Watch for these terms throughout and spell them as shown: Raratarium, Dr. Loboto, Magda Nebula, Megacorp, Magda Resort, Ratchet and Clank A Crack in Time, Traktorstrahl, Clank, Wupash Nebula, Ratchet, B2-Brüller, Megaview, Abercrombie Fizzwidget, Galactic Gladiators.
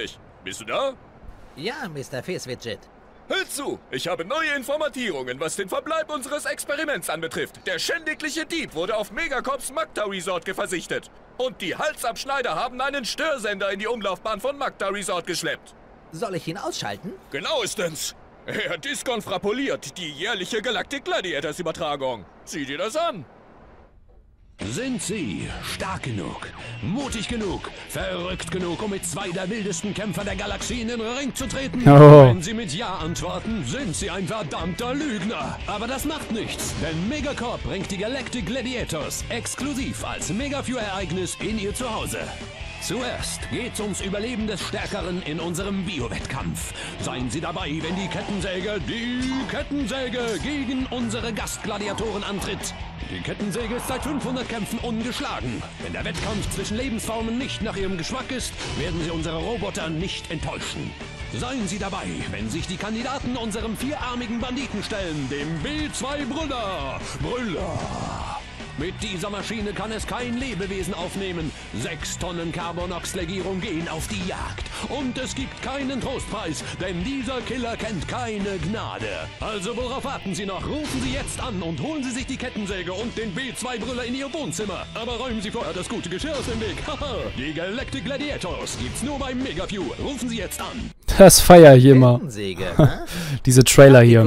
dich. Bist du da? Ja, Mr. Fizzwidget. Hör zu, ich habe neue Informatierungen, was den Verbleib unseres Experiments anbetrifft. Der schändigliche Dieb wurde auf Megacorps Magda Resort gesichtet. Und die Halsabschneider haben einen Störsender in die Umlaufbahn von Magda Resort geschleppt. Soll ich ihn ausschalten? Genauestens. Er hat diskonfrapoliert die jährliche Galactic Gladiators Übertragung. Sieh dir das an. Sind sie stark genug, mutig genug, verrückt genug, um mit zwei der wildesten Kämpfer der Galaxie in den Ring zu treten? Oh. Wenn sie mit Ja antworten, sind sie ein verdammter Lügner. Aber das macht nichts, denn Megacorp bringt die Galactic Gladiators exklusiv als Megaview-Ereignis in ihr Zuhause. Zuerst geht's ums Überleben des Stärkeren in unserem Bio-Wettkampf. Seien Sie dabei, wenn die Kettensäge gegen unsere Gastgladiatoren antritt. Die Kettensäge ist seit 500 Kämpfen ungeschlagen. Wenn der Wettkampf zwischen Lebensformen nicht nach ihrem Geschmack ist, werden sie unsere Roboter nicht enttäuschen. Seien Sie dabei, wenn sich die Kandidaten unserem vierarmigen Banditen stellen, dem B2-Brüller. Mit dieser Maschine kann es kein Lebewesen aufnehmen. 6 Tonnen Carbonox-Legierung gehen auf die Jagd. Und es gibt keinen Trostpreis, denn dieser Killer kennt keine Gnade. Also worauf warten Sie noch? Rufen Sie jetzt an und holen Sie sich die Kettensäge und den B2-Brüller in Ihr Wohnzimmer. Aber räumen Sie vorher das gute Geschirr aus dem Weg. Die Galactic Gladiators gibt's nur bei Megaview. Rufen Sie jetzt an. Das feier ich immer. Diese Trailer hier.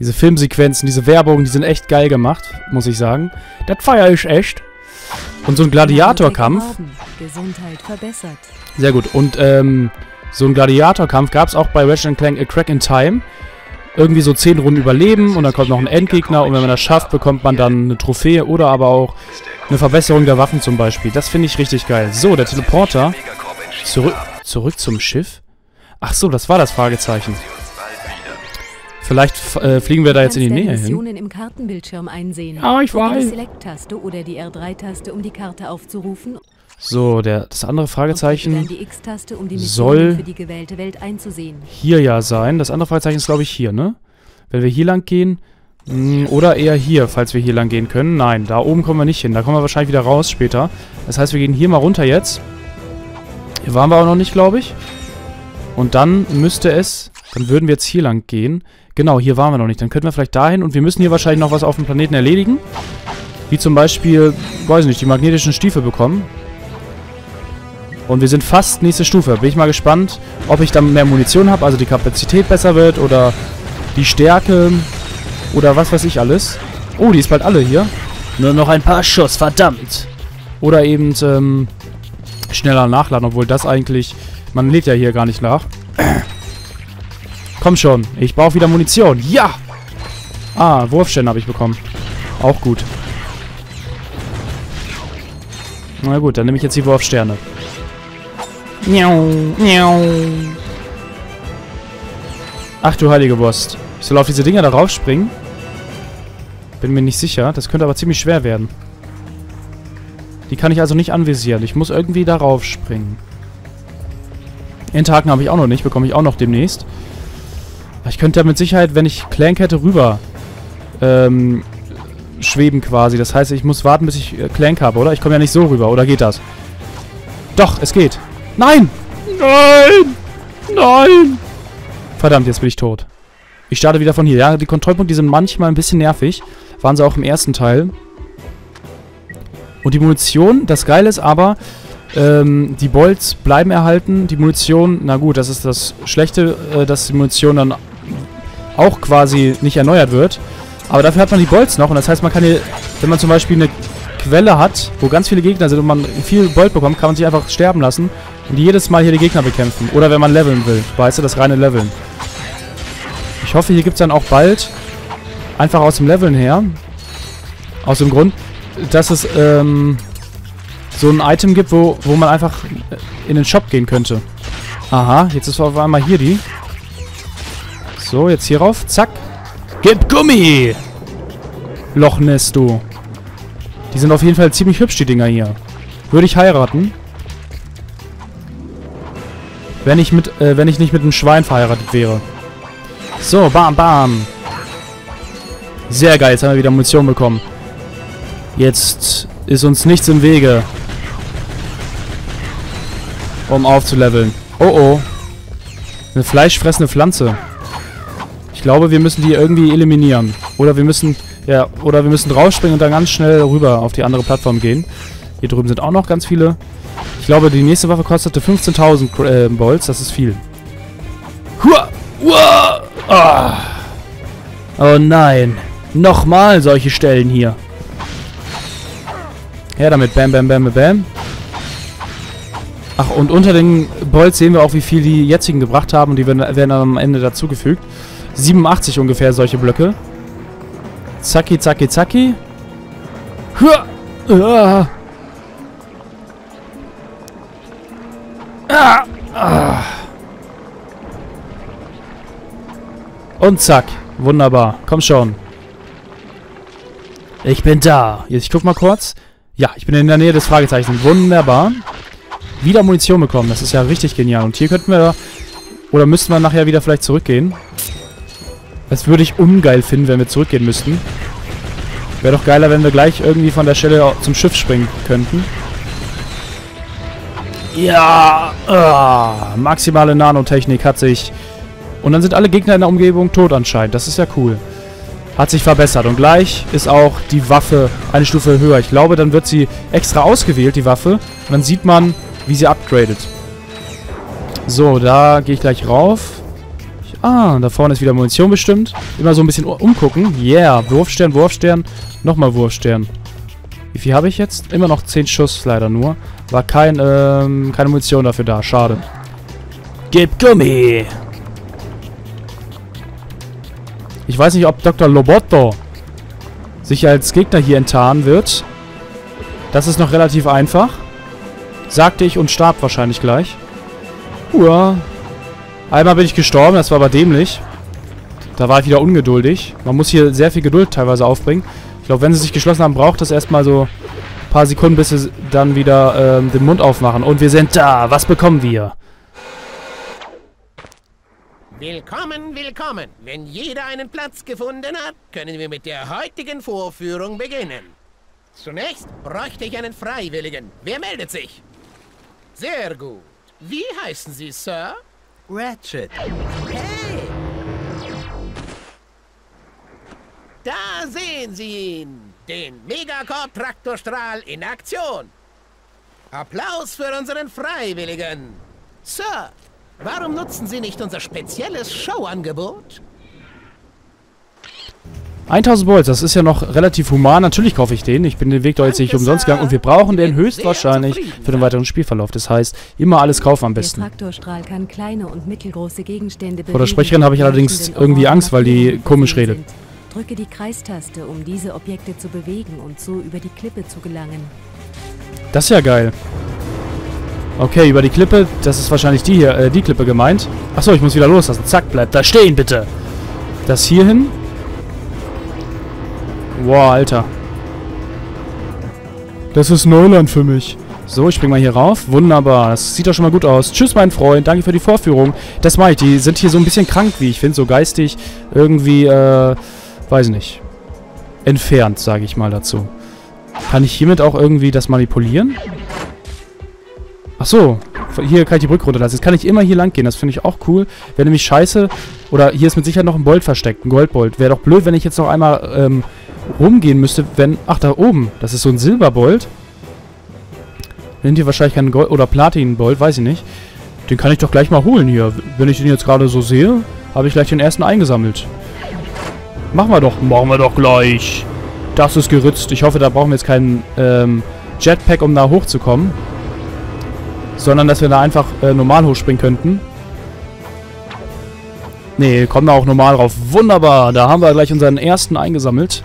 Diese Filmsequenzen, diese Werbung, die sind echt geil gemacht, muss ich sagen. Das feier ich echt. Und so ein Gladiatorkampf. Sehr gut. Und so ein Gladiatorkampf gab es auch bei Ratchet and Clank A Crack in Time. Irgendwie so 10 Runden überleben und dann kommt noch ein Endgegner und wenn man das schafft, bekommt man dann eine Trophäe oder aber auch eine Verbesserung der Waffen zum Beispiel. Das finde ich richtig geil. So, der Teleporter. Zurück zum Schiff? Ach so, das war das Fragezeichen. Vielleicht fliegen wir da jetzt in die Nähe hin. Im Kartenbildschirm einsehen. Ah, ich weiß. Die Select-Taste oder die R3-Taste, um die Karte aufzurufen. So, das andere Fragezeichen soll für die gewählte Welt einzusehen. Hier ja sein. Das andere Fragezeichen ist, glaube ich, hier, ne? Wenn wir hier lang gehen, oder eher hier, falls wir hier lang gehen können. Nein, da oben kommen wir nicht hin. Da kommen wir wahrscheinlich wieder raus später. Das heißt, wir gehen hier mal runter jetzt. Hier waren wir auch noch nicht, glaube ich. Und dann müsste es... Dann würden wir jetzt hier lang gehen. Genau, hier waren wir noch nicht. Dann könnten wir vielleicht dahin. Und wir müssen hier wahrscheinlich noch was auf dem Planeten erledigen. Wie zum Beispiel, weiß nicht, die magnetischen Stiefel bekommen. Und wir sind fast nächste Stufe. Bin ich mal gespannt, ob ich dann mehr Munition habe. Also die Kapazität besser wird. Oder die Stärke. Oder was weiß ich alles. Oh, die ist bald alle hier. Nur noch ein paar Schuss, verdammt. Oder eben... schneller nachladen, obwohl das eigentlich... Man lädt ja hier gar nicht nach. Komm schon, ich brauche wieder Munition. Ja! Ah, Wurfstände habe ich bekommen. Auch gut. Na gut, dann nehme ich jetzt die Wurfsterne. Ach du heilige Wurst. Ich soll auf diese Dinger da raufspringen? Bin mir nicht sicher. Das könnte aber ziemlich schwer werden. Die kann ich also nicht anvisieren. Ich muss irgendwie darauf springen. Endhaken habe ich auch noch nicht. Bekomme ich auch noch demnächst. Aber ich könnte ja mit Sicherheit, wenn ich Clank hätte, rüber schweben quasi. Das heißt, ich muss warten, bis ich Clank habe, oder? Ich komme ja nicht so rüber. Oder geht das? Doch, es geht. Nein! Nein! Nein! Verdammt, jetzt bin ich tot. Ich starte wieder von hier. Ja, die Kontrollpunkte, die sind manchmal ein bisschen nervig. Waren sie auch im ersten Teil. Und die Munition, das Geile ist aber, die Bolts bleiben erhalten. Die Munition, na gut, das ist das Schlechte, dass die Munition dann auch quasi nicht erneuert wird. Aber dafür hat man die Bolts noch und das heißt, man kann hier, wenn man zum Beispiel eine Quelle hat, wo ganz viele Gegner sind und man viel Bolt bekommt, kann man sich einfach sterben lassen und jedes Mal hier die Gegner bekämpfen. Oder wenn man leveln will, weißt du, das reine Leveln. Ich hoffe, hier gibt es dann auch bald, einfach aus dem Leveln her, aus dem Grund, dass es so ein Item gibt, wo man einfach in den Shop gehen könnte. Aha, jetzt ist auf einmal hier die. So, jetzt hier rauf. Zack. Gib Gummi! Loch Ness, du. Die sind auf jeden Fall ziemlich hübsch, die Dinger hier. Würde ich heiraten. Wenn ich nicht mit einem Schwein verheiratet wäre. So, bam, bam. Sehr geil, jetzt haben wir wieder Munition bekommen. Jetzt ist uns nichts im Wege. um aufzuleveln. Oh oh. Eine fleischfressende Pflanze. Ich glaube, wir müssen die irgendwie eliminieren. Oder wir müssen, ja, oder wir müssen rausspringen und dann ganz schnell rüber auf die andere Plattform gehen. Hier drüben sind auch noch ganz viele. Ich glaube, die nächste Waffe kostete 15.000 Bolts. Das ist viel. Hua! Hua! Ah. Oh nein. Nochmal solche Stellen hier. Her damit. Bam, bam, bam, bam, bam. Ach, und unter den Bolts sehen wir auch, wie viel die jetzigen gebracht haben. Und die werden dann am Ende dazugefügt. 87 ungefähr solche Blöcke. Zacki, zacki, zacki. Hua! Ah. Ah. Ah. Und zack. Wunderbar. Komm schon. Ich bin da. Jetzt, ich guck mal kurz. Ja, ich bin in der Nähe des Fragezeichens. Wunderbar. Wieder Munition bekommen. Das ist ja richtig genial. Und hier könnten wir... Oder müssten wir nachher wieder vielleicht zurückgehen. Das würde ich ungeil finden, wenn wir zurückgehen müssten. Wäre doch geiler, wenn wir gleich irgendwie von der Stelle zum Schiff springen könnten. Ja! Maximale Nanotechnik hat sich... Und dann sind alle Gegner in der Umgebung tot anscheinend. Das ist ja cool. Hat sich verbessert. Und gleich ist auch die Waffe eine Stufe höher. Ich glaube, dann wird sie extra ausgewählt, die Waffe. Und dann sieht man, wie sie upgradet. So, da gehe ich gleich rauf. Ah, da vorne ist wieder Munition bestimmt. Immer so ein bisschen umgucken. Yeah, Wurfstern, Wurfstern. Nochmal Wurfstern. Wie viel habe ich jetzt? Immer noch 10 Schuss leider nur. War kein, keine Munition dafür da. Schade. Gib Gummi! Ich weiß nicht, ob Dr. Loboto sich als Gegner hier enttarnen wird. Das ist noch relativ einfach. Sagte ich und starb wahrscheinlich gleich. Uah. Einmal bin ich gestorben, das war aber dämlich. Da war ich wieder ungeduldig. Man muss hier sehr viel Geduld teilweise aufbringen. Ich glaube, wenn sie sich geschlossen haben, braucht das erstmal so ein paar Sekunden, bis sie dann wieder den Mund aufmachen. Und wir sind da. Was bekommen wir? Willkommen, willkommen. Wenn jeder einen Platz gefunden hat, können wir mit der heutigen Vorführung beginnen. Zunächst bräuchte ich einen Freiwilligen. Wer meldet sich? Sehr gut. Wie heißen Sie, Sir? Ratchet. Hey! Da sehen Sie ihn! Den Megacorp Traktorstrahl in Aktion! Applaus für unseren Freiwilligen! Sir, warum nutzen Sie nicht unser spezielles Showangebot? 1000 Bolts, das ist ja noch relativ human. Natürlich kaufe ich den. Ich bin den Weg doch jetzt nicht umsonst gegangen. Und wir brauchen den höchstwahrscheinlich für den weiteren Spielverlauf. Das heißt, immer alles kaufen am besten. Der Traktorstrahl kann kleine und mittelgroße Gegenstände bewegen. Vor der Sprecherin habe ich allerdings irgendwie Angst, weil die komisch redet. Drücke die Kreistaste, um diese Objekte zu bewegen und so über die Klippe zu gelangen. Das ist ja geil. Okay, über die Klippe. Das ist wahrscheinlich die hier, die Klippe gemeint. Achso, ich muss wieder loslassen. Zack, bleibt da stehen, bitte. Das hier hin. Wow, Alter. Das ist Neuland für mich. So, ich spring mal hier rauf. Wunderbar. Das sieht doch schon mal gut aus. Tschüss, mein Freund. Danke für die Vorführung. Das mache ich. Die sind hier so ein bisschen krank, wie ich finde. So geistig. Irgendwie, weiß nicht. Entfernt, sage ich mal dazu. Kann ich hiermit auch irgendwie das manipulieren? Ach so. Hier kann ich die Brücke runterlassen. Jetzt kann ich immer hier lang gehen. Das finde ich auch cool. Wäre nämlich scheiße. Oder hier ist mit Sicherheit noch ein Bolt versteckt. Ein Goldbolt. Wäre doch blöd, wenn ich jetzt noch einmal, rumgehen müsste, wenn... Ach, da oben. Das ist so ein Silberbolt. Nennt hier wahrscheinlich keinen Gold... Oder Platinbolt, weiß ich nicht. Den kann ich doch gleich mal holen hier. Wenn ich den jetzt gerade so sehe, habe ich gleich den ersten eingesammelt. Machen wir doch. Machen wir doch gleich. Das ist geritzt. Ich hoffe, da brauchen wir jetzt keinen Jetpack, um da hochzukommen. Sondern, dass wir da einfach normal hochspringen könnten. Nee, kommen da auch normal rauf. Wunderbar. Da haben wir gleich unseren ersten eingesammelt.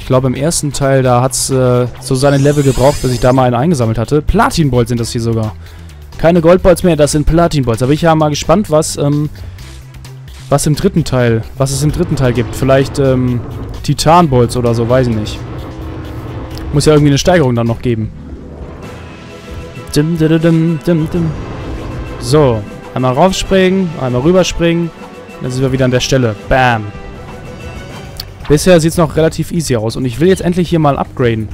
Ich glaube, im ersten Teil, da hat es so seine Level gebraucht, bis ich da mal einen eingesammelt hatte. Platinbolts sind das hier sogar. Keine Goldbolts mehr, das sind Platinbolts. Aber ich war mal gespannt, was es im dritten Teil gibt. Vielleicht Titanbolts oder so, weiß ich nicht. Muss ja irgendwie eine Steigerung dann noch geben. Dim, dim, dim, dim, dim. So, einmal raufspringen, einmal rüberspringen. Dann sind wir wieder an der Stelle. Bam. Bisher sieht es noch relativ easy aus. Und ich will jetzt endlich hier mal upgraden.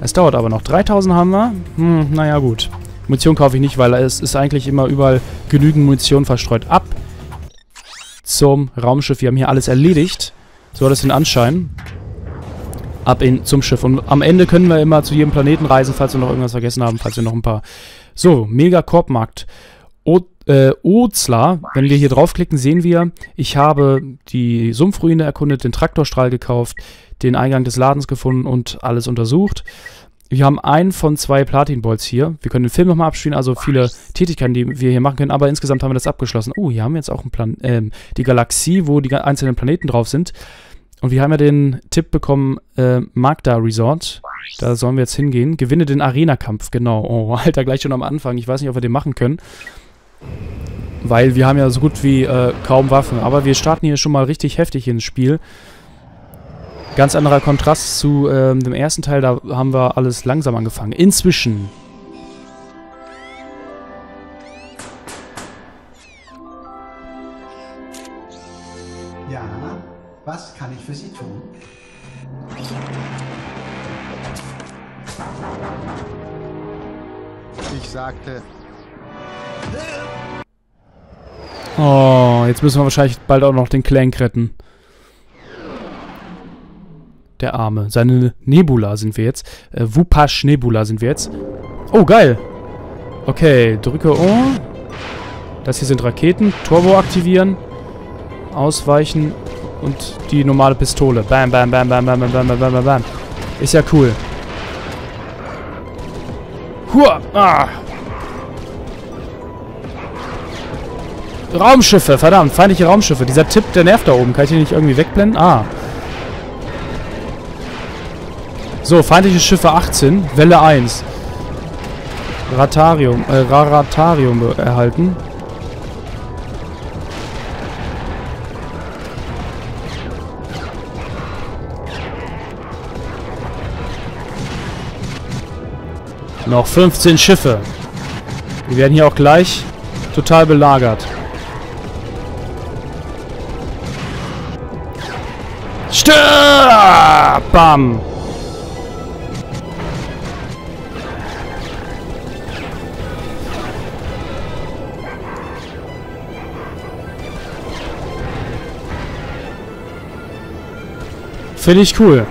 Es dauert aber noch. 3000 haben wir. Hm, naja, gut. Munition kaufe ich nicht, weil es ist eigentlich immer überall genügend Munition verstreut. Ab zum Raumschiff. Wir haben hier alles erledigt. So hat es den Anschein. Ab zum Schiff. Und am Ende können wir immer zu jedem Planeten reisen, falls wir noch irgendwas vergessen haben, falls wir noch ein paar... So, Megacorp-Markt. Ozla, wenn wir hier draufklicken, sehen wir, ich habe die Sumpfruine erkundet, den Traktorstrahl gekauft, den Eingang des Ladens gefunden und alles untersucht. Wir haben einen von 2 Platin-Bolts hier. Wir können den Film nochmal abspielen, also viele Tätigkeiten, die wir hier machen können, aber insgesamt haben wir das abgeschlossen. Oh, hier haben wir jetzt auch einen Plan die Galaxie, wo die einzelnen Planeten drauf sind. Und wir haben ja den Tipp bekommen, Magda Resort. Da sollen wir jetzt hingehen. Gewinne den Arena-Kampf, genau. Oh, Alter, gleich schon am Anfang. Ich weiß nicht, ob wir den machen können. Weil wir haben ja so gut wie kaum Waffen. Aber wir starten hier schon mal richtig heftig ins Spiel. Ganz anderer Kontrast zu dem ersten Teil. Da haben wir alles langsam angefangen. Inzwischen. Ja, was kann ich für Sie tun? Ich sagte... Oh, jetzt müssen wir wahrscheinlich bald auch noch den Clank retten. Der Arme. Seine Nebula sind wir jetzt. Wupash Nebula sind wir jetzt. Oh, geil. Okay, drücke O. Das hier sind Raketen. Turbo aktivieren. Ausweichen. Und die normale Pistole. Bam, bam, bam, bam, bam, bam, bam, bam, bam, bam. Ist ja cool. Hua! Ah! Raumschiffe, verdammt, feindliche Raumschiffe. Dieser Tipp, der nervt da oben. Kann ich den nicht irgendwie wegblenden? Ah. So, feindliche Schiffe 18, Welle 1. Raratarium erhalten. Noch 15 Schiffe. Wir werden hier auch gleich total belagert. Stirb! Bam! Finde ich cool.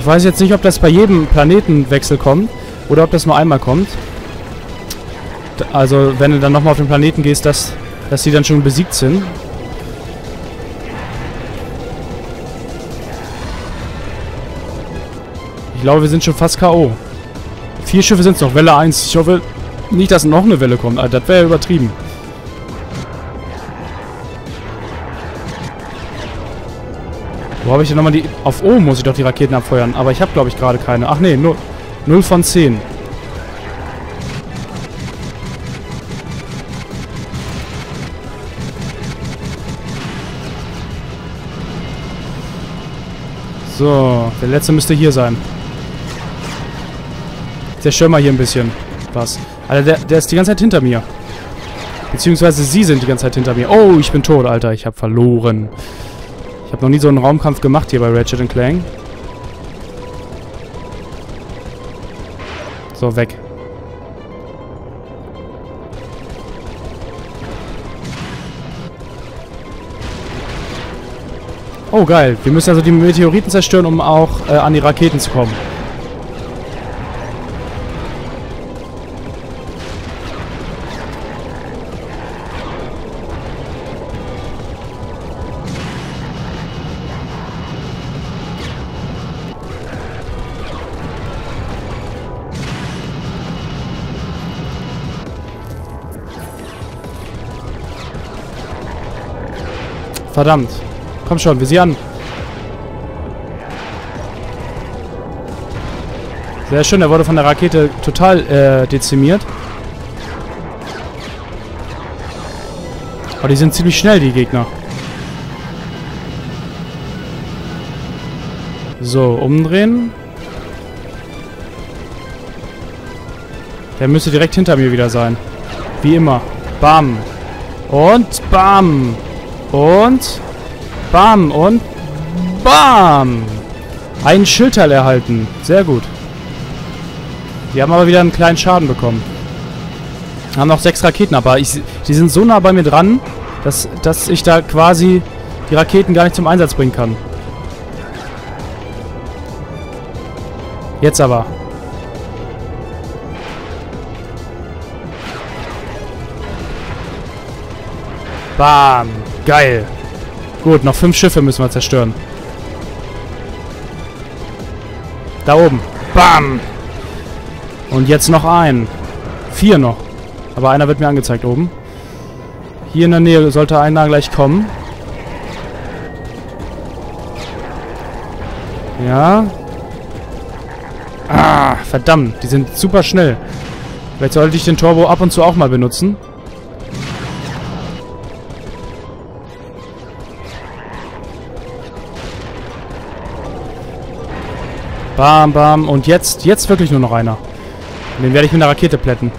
Ich weiß jetzt nicht, ob das bei jedem Planetenwechsel kommt oder ob das nur einmal kommt. Also, wenn du dann nochmal auf den Planeten gehst, dass die dann schon besiegt sind. Ich glaube, wir sind schon fast K.O. 4 Schiffe sind es noch. Welle 1. Ich hoffe nicht, dass noch eine Welle kommt. Alter, das wäre ja übertrieben. Wo habe ich denn nochmal die... Auf O muss ich doch die Raketen abfeuern. Aber ich habe, glaube ich, gerade keine. Ach nee, 0 von 10. So, der letzte müsste hier sein. Zerstör mal hier ein bisschen. Was? Alter, der ist die ganze Zeit hinter mir. Beziehungsweise sie sind die ganze Zeit hinter mir. Oh, ich bin tot, Alter. Ich habe verloren. Ich habe noch nie so einen Raumkampf gemacht hier bei Ratchet and Clank. So, weg. Oh, geil. Wir müssen also die Meteoriten zerstören, um auch an die Raketen zu kommen. Verdammt. Komm schon, wir sehen an. Sehr schön, er wurde von der Rakete total dezimiert. Aber die sind ziemlich schnell, die Gegner. So, umdrehen. Der müsste direkt hinter mir wieder sein. Wie immer. Bam. Und bam. Und bam und bam! Einen Schildteil erhalten. Sehr gut. Die haben aber wieder einen kleinen Schaden bekommen. Haben noch 6 Raketen, aber die sind so nah bei mir dran, dass ich da quasi die Raketen gar nicht zum Einsatz bringen kann. Jetzt aber. Bam. Geil. Gut, noch 5 Schiffe müssen wir zerstören. Da oben. Bam. Und jetzt noch einen. 4 noch. Aber einer wird mir angezeigt oben. Hier in der Nähe sollte einer gleich kommen. Ja. Ah, verdammt. Die sind super schnell. Vielleicht sollte ich den Turbo ab und zu auch mal benutzen. Bam, bam. Und jetzt wirklich nur noch einer. Den werde ich mit einer Rakete plätten.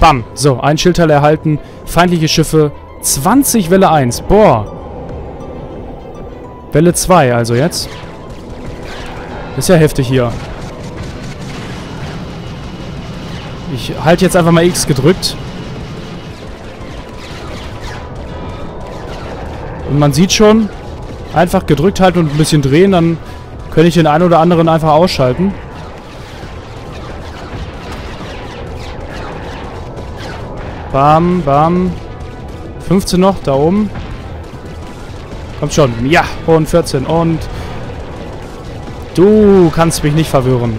Bam. So, ein Schildteil erhalten. Feindliche Schiffe. 20 Welle 1. Boah. Welle 2 also jetzt. Ist ja heftig hier. Ich halte jetzt einfach mal X gedrückt. Und man sieht schon, einfach gedrückt halten und ein bisschen drehen, dann kann ich den einen oder anderen einfach ausschalten. Bam, bam. 15 noch, da oben. Kommt schon. Ja, und 14. Und du kannst mich nicht verwirren.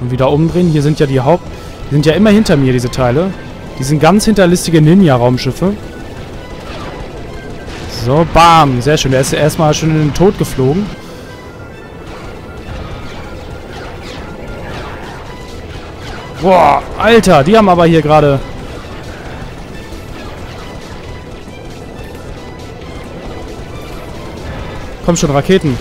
Und wieder umdrehen. Hier sind ja die Die sind ja immer hinter mir, diese Teile. Die sind ganz hinterlistige Ninja-Raumschiffe. So, bam. Sehr schön. Der ist erstmal schon in den Tod geflogen. Boah, Alter. Die haben aber hier gerade... Komm schon, Raketen.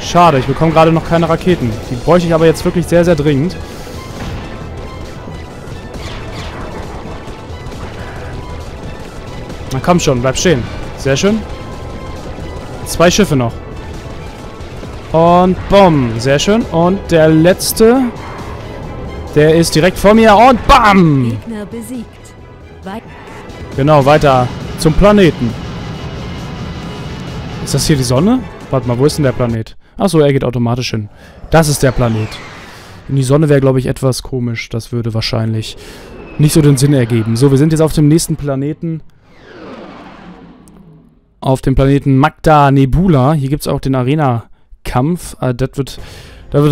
Schade, ich bekomme gerade noch keine Raketen. Die bräuchte ich aber jetzt wirklich sehr, sehr dringend. Na komm schon, bleib stehen. Sehr schön. 2 Schiffe noch. Und bumm. Sehr schön. Und der letzte. Der ist direkt vor mir. Und bam! Gegner besiegt. Genau, weiter zum Planeten. Ist das hier die Sonne? Warte mal, wo ist denn der Planet? Achso, er geht automatisch hin. Das ist der Planet. Und die Sonne wäre, glaube ich, etwas komisch. Das würde wahrscheinlich nicht so den Sinn ergeben. So, wir sind jetzt auf dem nächsten Planeten. Auf dem Planeten Magda Nebula. Hier gibt es auch den Arena-Kampf. Das wird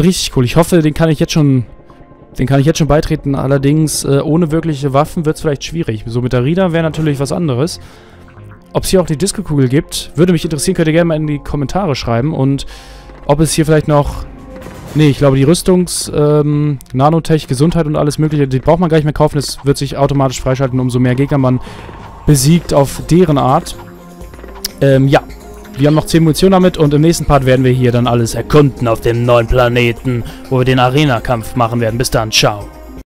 richtig cool. Ich hoffe, den kann ich jetzt schon beitreten. Allerdings ohne wirkliche Waffen wird es vielleicht schwierig. So mit der Rida wäre natürlich was anderes. Ob es hier auch die Disco-Kugel gibt, würde mich interessieren. Könnt ihr gerne mal in die Kommentare schreiben. Und ob es hier vielleicht noch... Nee, ich glaube, die Rüstungs-, Nanotech, Gesundheit und alles mögliche, die braucht man gar nicht mehr kaufen. Das wird sich automatisch freischalten, umso mehr Gegner man besiegt auf deren Art. Ja. Wir haben noch 10 Munition damit. Und im nächsten Part werden wir hier dann alles erkunden auf dem neuen Planeten, wo wir den Arena-Kampf machen werden. Bis dann. Ciao.